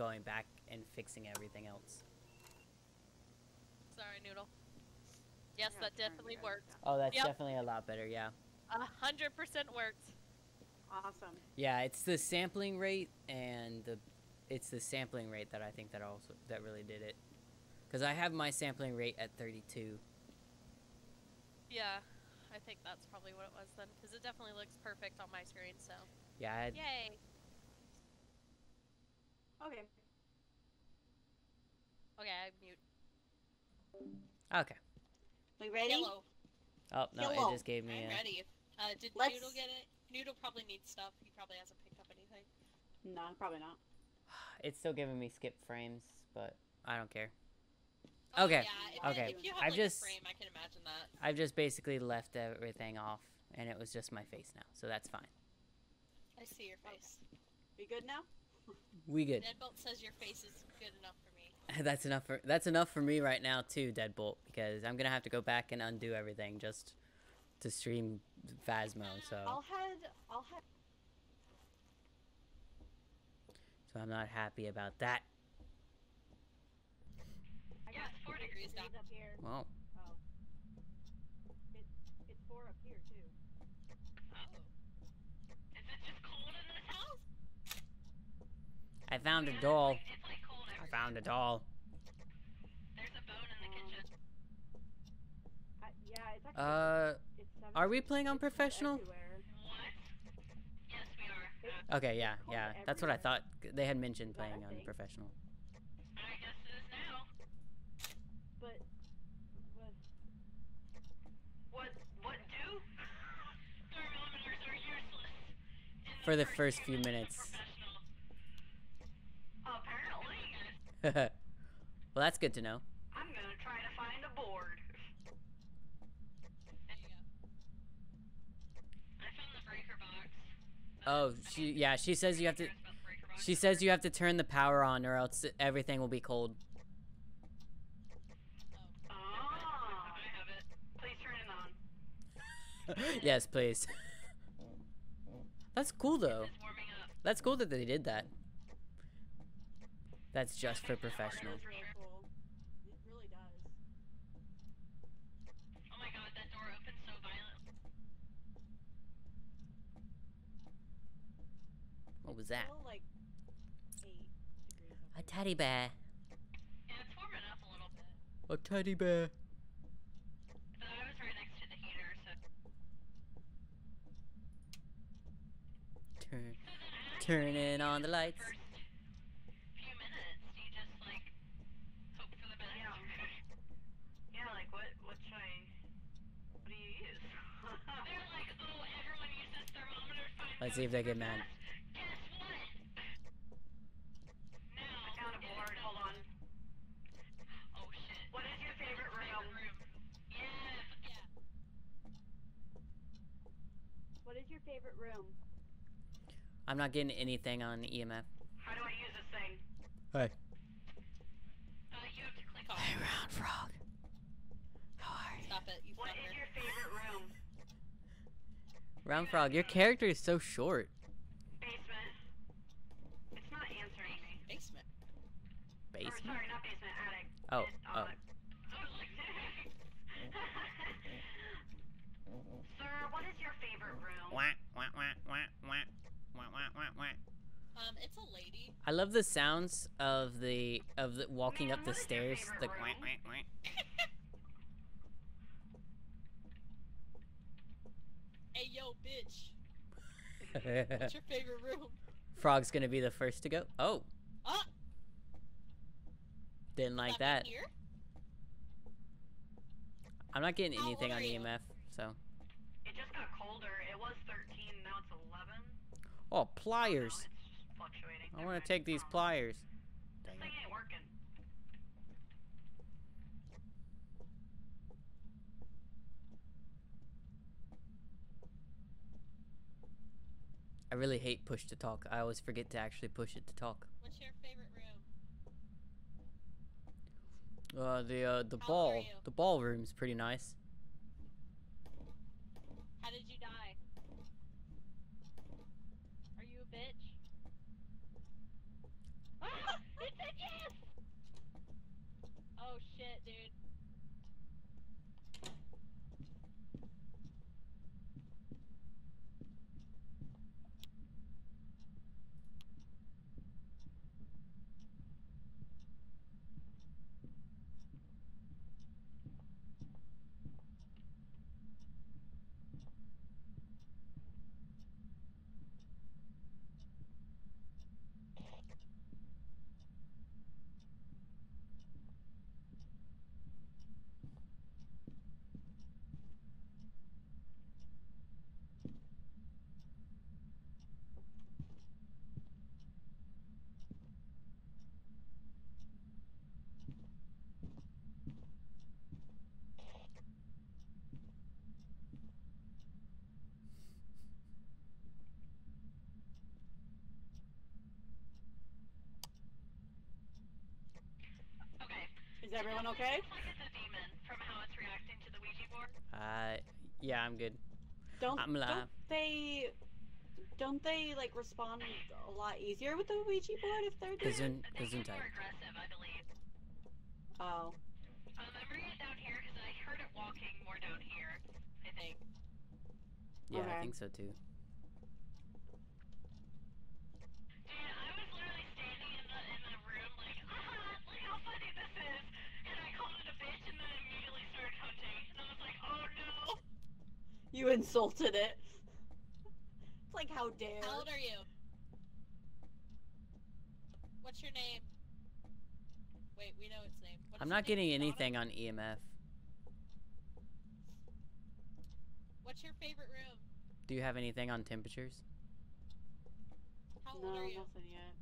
going back and fixing everything else. Sorry, Noodle. Yes, that definitely worked. Oh, that's definitely a lot better, yeah. 100% worked. Awesome. Yeah, it's the sampling rate and the... It's the sampling rate that I think that also that really did it. Because I have my sampling rate at 32. Yeah, I think that's probably what it was then. Because it definitely looks perfect on my screen, so... Yeah, yay! Okay. Okay, I mute. Okay. We ready? Yellow. Oh, no, yellow. It just gave me I'm ready. Did Noodle get it? Noodle probably needs stuff. He probably hasn't picked up anything. No, probably not. It's still giving me skip frames, but I don't care. Oh, okay. Yeah, okay. If you have, like, a frame, I can imagine that. I've just basically left everything off, and it was just my face now, so that's fine. I see your face. Okay. We good now? We good. Deadbolt says your face is good enough for me. That's enough for me right now too, Deadbolt, because I'm gonna have to go back and undo everything just to stream Phasmo. So I'll head. So I'm not happy about that. I got 4 degrees down up here. Well. Oh. It's 4 up here too. Oh. Is it just cold in this house? I found a doll. I found a doll. There's a bone in the kitchen. Yeah, it's actually... are we playing on professional? What? Yes, we are. Okay, yeah. That's what I thought. They had mentioned playing on professional. I guess it is now. But... What do? Thermometers are useless. For the first few minutes. Apparently. Well, that's good to know. I'm gonna try to find a board. There you go. I found the breaker box. She says you have to. She says you have to turn the power on, or else everything will be cold. Oh. I have it. Please turn it on. Yes, please. That's cool, though. That's cool that they did that. That's just for professional. It really does. Oh my god, that door opened so violently. What was that? Like 8 degrees. A teddy bear. Yeah, it's warming up a little bit. A teddy bear. But I was right next to the heater, so... Turning on the lights. What do you use? They're like, oh, everyone uses thermometers. Let's see if they get mad. Guess what? No, I found a board. Hold on. Oh shit. What is your favorite room? Yeah. What is your favorite room? I'm not getting anything on EMF. How do I use this thing? Hey. You have to click on. Hey, Roundfrog. Stop it. You what is your favorite room? Roundfrog, your character is so short. Basement. It's not answering me. Basement. Basement? Or, sorry, not basement. Attic. Oh. Oh. Sir, what is your favorite room? Wah, wah, wah, wah, wah, wah, wah, wah, wah. It's a lady. I love the sounds of the walking up the stairs. The wah, wah, wah. Hey, yo, bitch. What's your favorite room? Frog's gonna be the first to go. Oh. Ah. Didn't like that. Here? I'm not getting anything on EMF, so. It just got colder. It was 13, now it's 11. Oh, pliers. Oh, no, it's fluctuating. I want to take these pliers. Dang it. This thing ain't working. I really hate push to talk. I always forget to actually push it to talk. What's your favorite room? The ballroom's pretty nice. How did you die? Are you a bitch? Is everyone okay? From how it's reacting to the Ouija board? Yeah, I'm good. Don't they like respond a lot easier with the Ouija board if they're doing? Isn't more aggressive, I believe. Oh. I'm bringing it down here because I heard it walking more down here. I think. Yeah, okay. I think so too. Dude, I was literally standing in the room like, ah, look how funny this is, and I called it a bitch, and then it immediately started hunting, and I was like, oh no. You insulted it. It's like, how dare. How old are you? What's your name? Wait, we know its name. I'm not getting anything on EMF. What's your favorite room? Do you have anything on temperatures? How old are you? Nothing yet.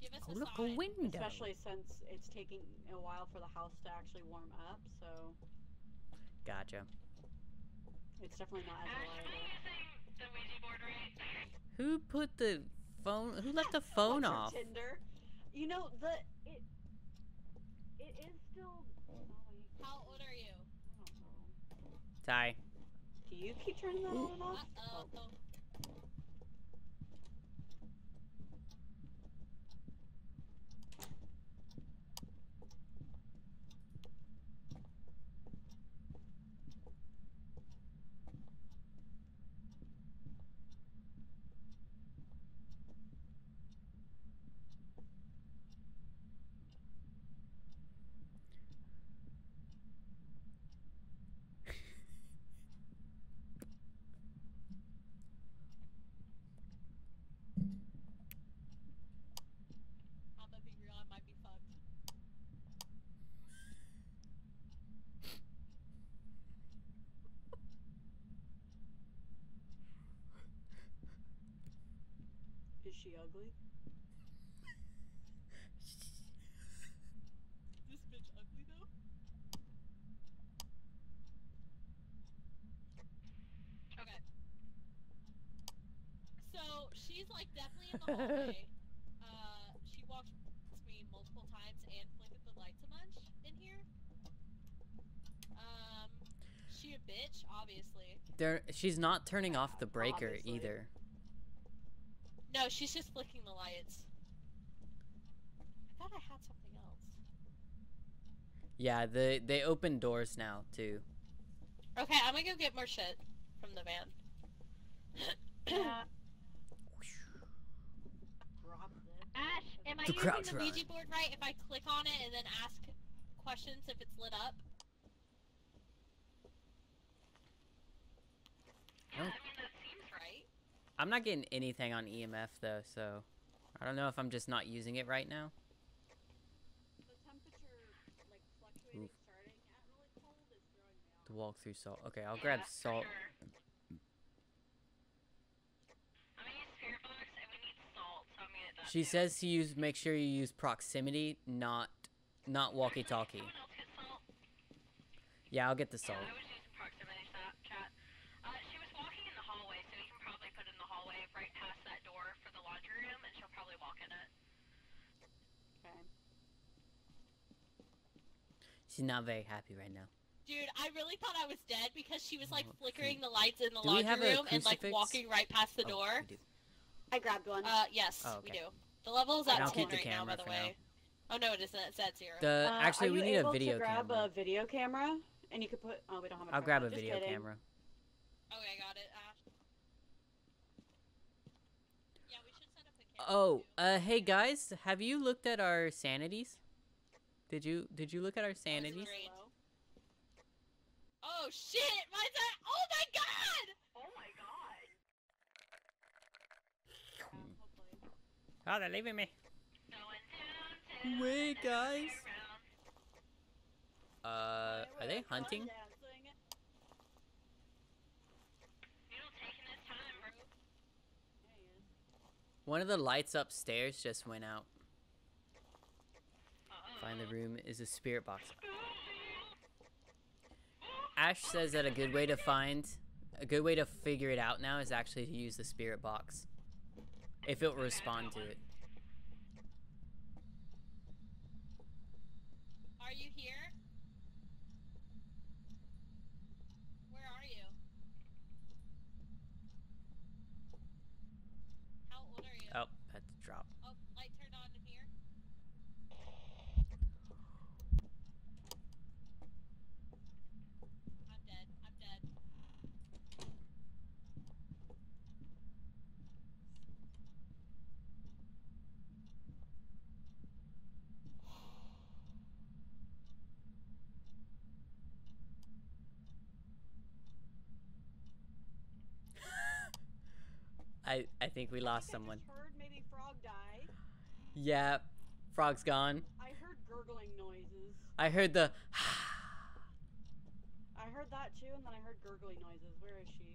Give us a sign. Look, a window. Especially since it's taking a while for the house to actually warm up, so. Gotcha. It's definitely not as reliable. Using the Ouija board, right? Who put the phone? Who left the phone off? Tinder. You know it is still. How old are you? I don't know. Ty. Do you keep turning that on and off? Uh-oh. Is she ugly? Is this bitch ugly though? Okay. So she's like definitely in the hallway. She walked with me multiple times and flickered the lights a bunch in here. She a bitch, obviously. She's not turning off the breaker either. No, she's just flicking the lights. I thought I had something else. Yeah, they open doors now, too. Okay, I'm gonna go get more shit from the van. Ash, am I using the Ouija board right if I click on it and then ask questions if it's lit up? Yeah, I mean, that seems right. I'm not getting anything on EMF though, so I don't know if I'm just not using it right now. The temperature, like, fluctuating, starting at really cold is throwing me off. The walk-through salt. Okay, I'll grab salt. Sure. I'm gonna use spirit box, and we need salt, so I'm gonna get that. She says to use. Make sure you use proximity, not walkie-talkie. Someone else get salt? Yeah, I'll get the salt. Yeah, I was using proximity chat. She was walking in the hallway, so we can probably put in the hallway right past that door for the laundry room, and she'll probably walk in it. Okay. She's not very happy right now. Dude, I really thought I was dead because she was like flickering the lights in the laundry room and like walking right past the door. I grabbed one. Yes, oh, okay. We do. The level is at 10 right now, by the way. Now. Oh no, it isn't. It's at 0. Actually, we need a video camera. Grab a video camera, and you could put. Oh, we don't have. I'll grab a video camera. Okay, I got it. Yeah, we should set up the camera. Oh, hey guys, have you looked at our sanities? Did you look at our sanities? Oh shit! Mine's at. Oh my god! Oh my god! Oh, they're leaving me. Wait, guys. Are they hunting? One of the lights upstairs just went out. Find the room is a spirit box. Ash says that a good way to figure it out now is actually to use the spirit box. If it'll respond to it. Are you here? Where are you? How old are you? Oh, had to drop. Oh, light turned on in here. I'm dead. I'm dead. I think we lost someone. I just heard maybe Frog died. Yeah, Frog's gone. I heard gurgling noises. I heard the I heard that too, and then I heard gurgling noises. Where is she?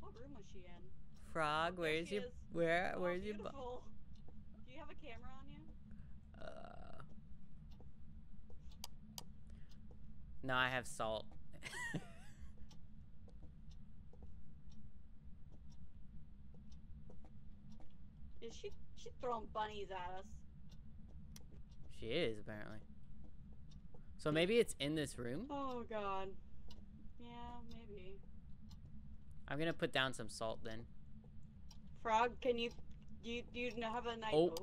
What room was she in? Frog, where's your where's your beautiful. Do you have a camera on you? No, I have salt. Is she throwing bunnies at us? She is, apparently. So maybe it's in this room? Oh, God. Yeah, maybe. I'm gonna put down some salt, then. Frog, can you... Do you have a knife? Oh.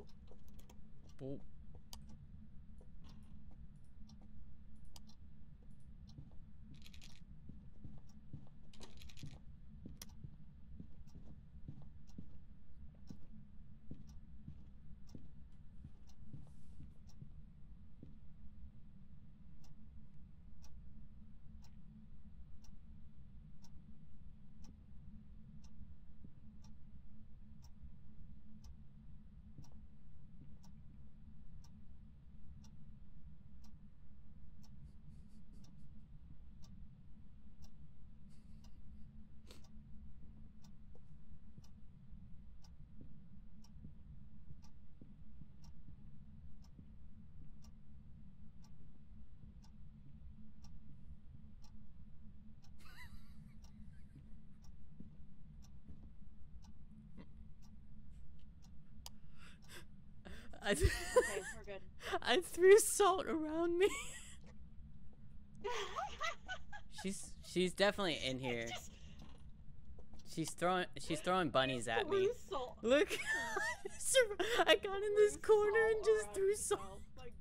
Oh. Okay, we're good. I threw salt around me. she's definitely in here. She's throwing bunnies at me. Salt. Look, I got in this corner and just threw salt. Like...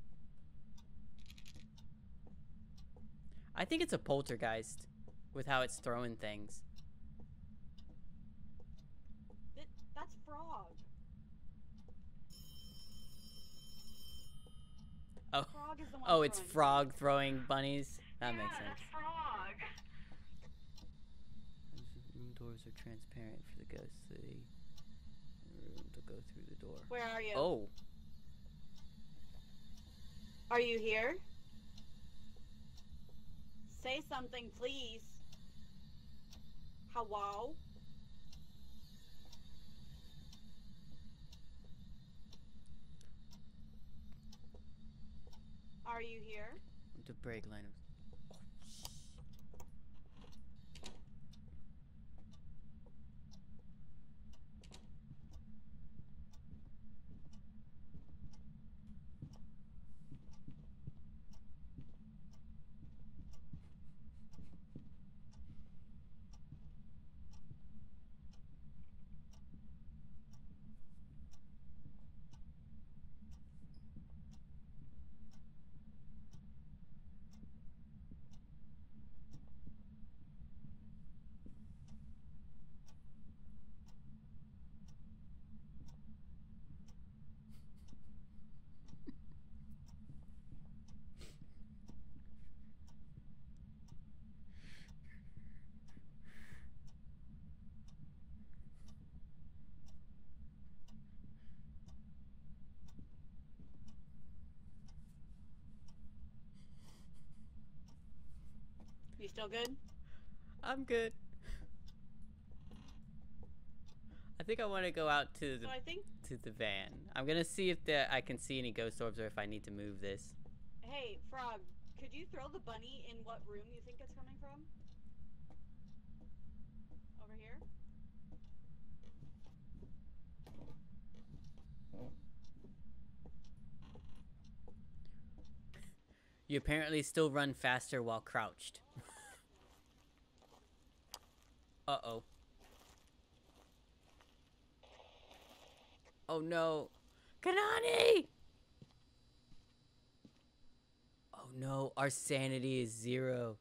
I think it's a poltergeist with how it's throwing things. That's Frog. Oh, Frog is the one it's Frog throwing bunnies? That makes sense. That's Frog. Room doors are transparent for the ghost city. Room to go through the door. Where are you? Oh. Are you here? Say something, please. Hello? Are you here? The brake line. Oh. You still good? I'm good. I think I want to go out to the van. I'm gonna see if I can see any ghost orbs or if I need to move this. Hey, Frog, could you throw the bunny in what room you think it's coming from? Over here? You apparently still run faster while crouched. Uh-oh. Oh no. Kanani! Oh no, our sanity is 0.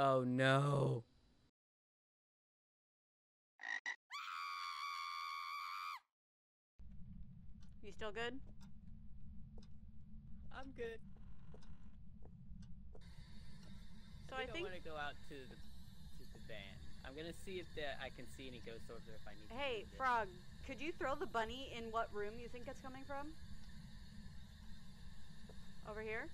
Oh no. You still good? I'm good. So I think I'm gonna go out to the van. I'm gonna see if I can see any ghost orbs or if I need to. Hey, Frog, could you throw the bunny in what room you think it's coming from? Over here?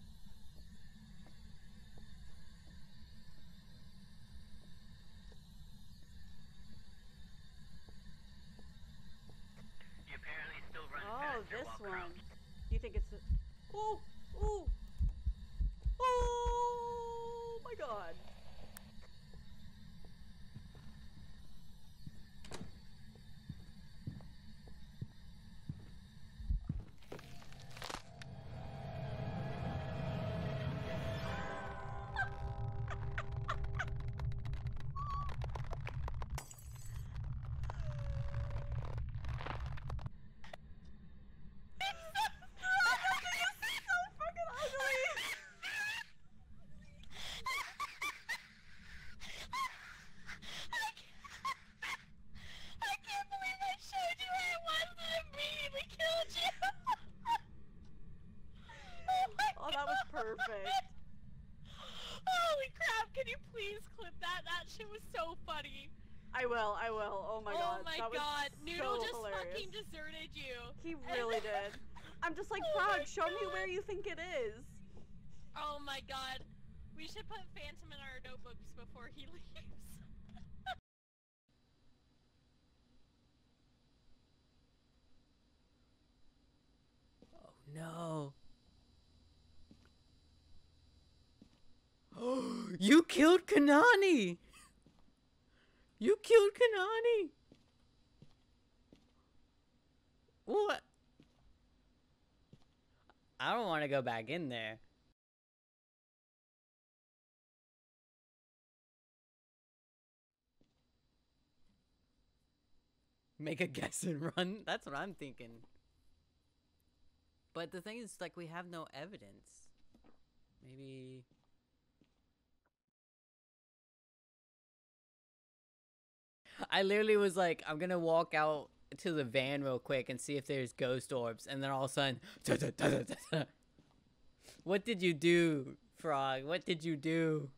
You apparently still run faster while crouched. One. You think it's a... Ooh! Ooh! Oh my god! I will. Oh my god. Oh my god. Noodle just fucking deserted you. He really did. I'm just like, Frog, show me where you think it is. Oh my god. We should put Phantom in our notebooks before he leaves. Oh no. Oh, you killed Kanani! You killed Kanani! What? I don't want to go back in there. Make a guess and run? That's what I'm thinking. But the thing is, like, we have no evidence. Maybe... I literally was like, I'm gonna walk out to the van real quick and see if there's ghost orbs, and then all of a sudden, da, da, da, da, da. What did you do, Frog? What did you do?